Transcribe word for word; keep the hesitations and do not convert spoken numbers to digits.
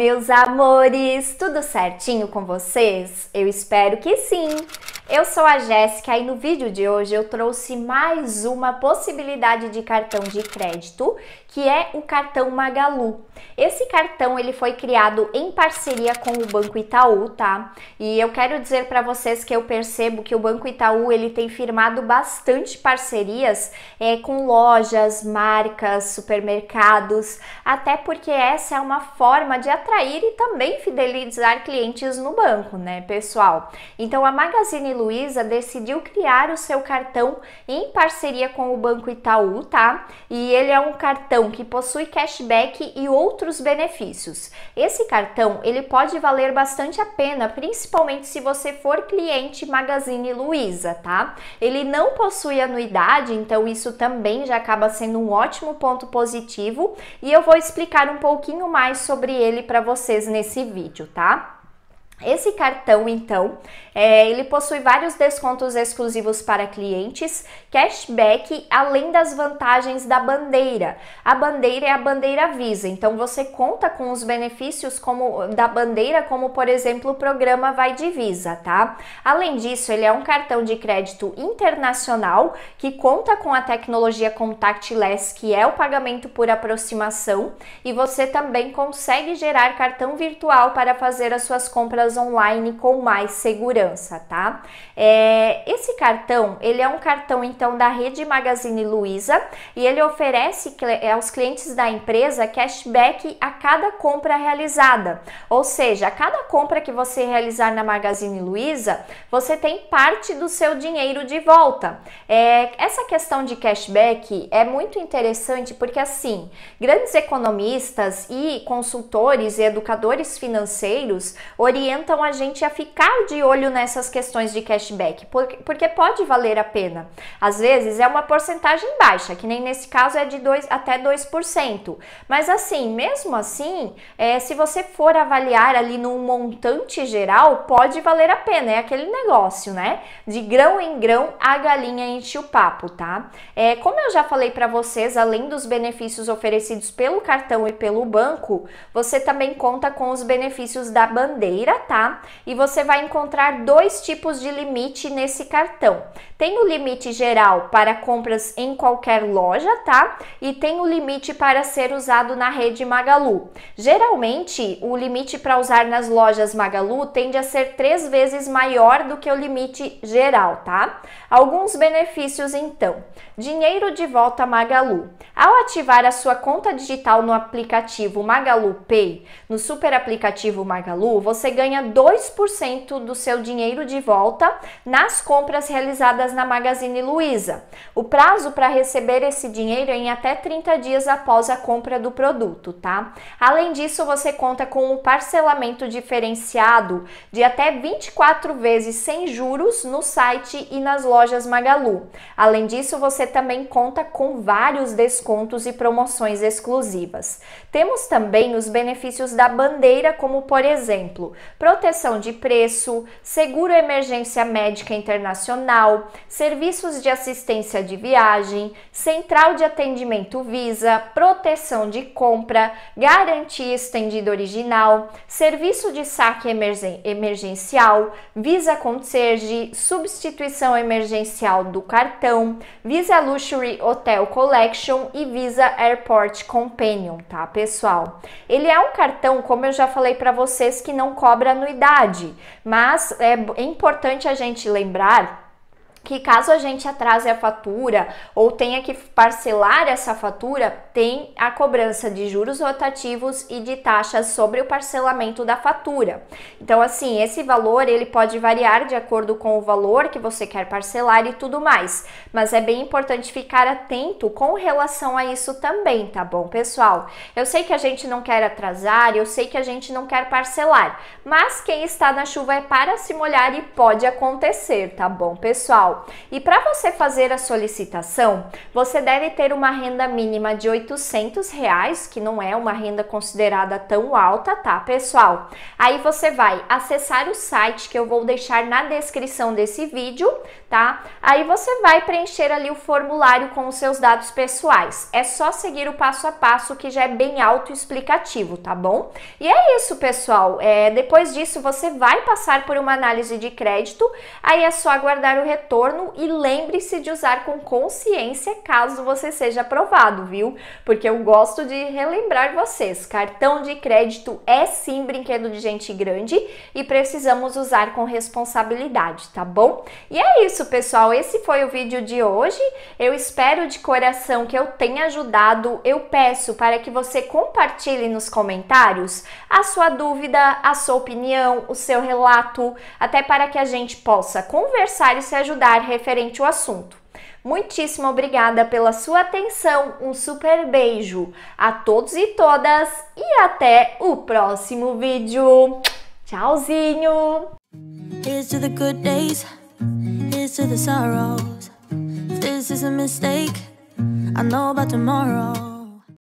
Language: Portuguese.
meus amores! Tudo certinho com vocês? Eu espero que sim! Eu sou a Jéssica e no vídeo de hoje eu trouxe mais uma possibilidade de cartão de crédito, que é o cartão Magalu. Esse cartão ele foi criado em parceria com o Banco Itaú, tá? E eu quero dizer para vocês que eu percebo que o Banco Itaú ele tem firmado bastante parcerias é, com lojas, marcas, supermercados, até porque essa é uma forma de atrair e também fidelizar clientes no banco, né, pessoal? Então a Magazine Luiza decidiu criar o seu cartão em parceria com o Banco Itaú, tá? E ele é um cartão que possui cashback e outros benefícios. Esse cartão, ele pode valer bastante a pena, principalmente se você for cliente Magazine Luiza, tá? Ele não possui anuidade, então isso também já acaba sendo um ótimo ponto positivo, e eu vou explicar um pouquinho mais sobre ele para vocês nesse vídeo, tá? Esse cartão, então, é, ele possui vários descontos exclusivos para clientes, cashback, além das vantagens da bandeira. A bandeira é a bandeira Visa, então você conta com os benefícios como, da bandeira, como, por exemplo, o programa Vai de Visa, tá? Além disso, ele é um cartão de crédito internacional que conta com a tecnologia contactless, que é o pagamento por aproximação, e você também consegue gerar cartão virtual para fazer as suas compras online com mais segurança, tá? É, esse cartão, ele é um cartão então da rede Magazine Luiza e ele oferece aos clientes da empresa cashback a cada compra realizada, ou seja, a cada compra que você realizar na Magazine Luiza, você tem parte do seu dinheiro de volta. É, essa questão de cashback é muito interessante porque assim, grandes economistas e consultores e educadores financeiros orientam Então a gente a ficar de olho nessas questões de cashback, porque pode valer a pena. Às vezes é uma porcentagem baixa, que nem nesse caso é de dois por cento até dois por cento. Mas assim, mesmo assim, é, se você for avaliar ali num montante geral, pode valer a pena. É aquele negócio, né? De grão em grão, a galinha enche o papo, tá? É, como eu já falei para vocês, além dos benefícios oferecidos pelo cartão e pelo banco, você também conta com os benefícios da bandeira, tá? E você vai encontrar dois tipos de limite nesse cartão. Tem o limite geral para compras em qualquer loja, tá? E tem o limite para ser usado na rede Magalu. Geralmente, o limite para usar nas lojas Magalu tende a ser três vezes maior do que o limite geral, tá? Alguns benefícios, então. Dinheiro de volta Magalu. Ao ativar a sua conta digital no aplicativo Magalu Pay, no super aplicativo Magalu, você ganha dois por cento do seu dinheiro de volta nas compras realizadas na Magazine Luiza. O prazo para receber esse dinheiro é em até trinta dias após a compra do produto, tá? Além disso, você conta com um parcelamento diferenciado de até vinte e quatro vezes sem juros no site e nas lojas Magalu. Além disso, você também conta com vários descontos e promoções exclusivas. Temos também os benefícios da bandeira, como por exemplo, proteção de preço, seguro emergência médica internacional, serviços de assistência de viagem, central de atendimento Visa, proteção de compra, garantia estendida original, serviço de saque emergen- emergencial, Visa Concierge, substituição emergencial do cartão, Visa Luxury Hotel Collection e Visa Airport Companion, tá, pessoal? Ele é um cartão, como eu já falei para vocês, que não cobra anuidade, mas é importante a gente lembrar que caso a gente atrase a fatura ou tenha que parcelar essa fatura, tem a cobrança de juros rotativos e de taxas sobre o parcelamento da fatura. Então assim, esse valor ele pode variar de acordo com o valor que você quer parcelar e tudo mais, mas é bem importante ficar atento com relação a isso também, tá bom, pessoal? Eu sei que a gente não quer atrasar, eu sei que a gente não quer parcelar, mas quem está na chuva é para se molhar e pode acontecer, tá bom, pessoal? Estadual. E para você fazer a solicitação, você deve ter uma renda mínima de oitocentos reais, que não é uma renda considerada tão alta, tá, pessoal? Aí você vai acessar o site que eu vou deixar na descrição desse vídeo, tá? Aí você vai preencher ali o formulário com os seus dados pessoais. É só seguir o passo a passo, que já é bem autoexplicativo, tá bom? E é isso, pessoal. É, depois disso, você vai passar por uma análise de crédito, aí é só aguardar o retorno e lembre-se de usar com consciência caso você seja aprovado, viu? Porque eu gosto de relembrar vocês, cartão de crédito é sim brinquedo de gente grande e precisamos usar com responsabilidade, tá bom? E é isso, pessoal, esse foi o vídeo de hoje, eu espero de coração que eu tenha ajudado, eu peço para que você compartilhe nos comentários a sua dúvida, a sua opinião, o seu relato, até para que a gente possa conversar e se ajudar referente ao assunto. Muitíssimo obrigada pela sua atenção, um super beijo a todos e todas e até o próximo vídeo. Tchauzinho! Here's to the good days, here's to the sorrows. If this is a mistake, I know about tomorrow.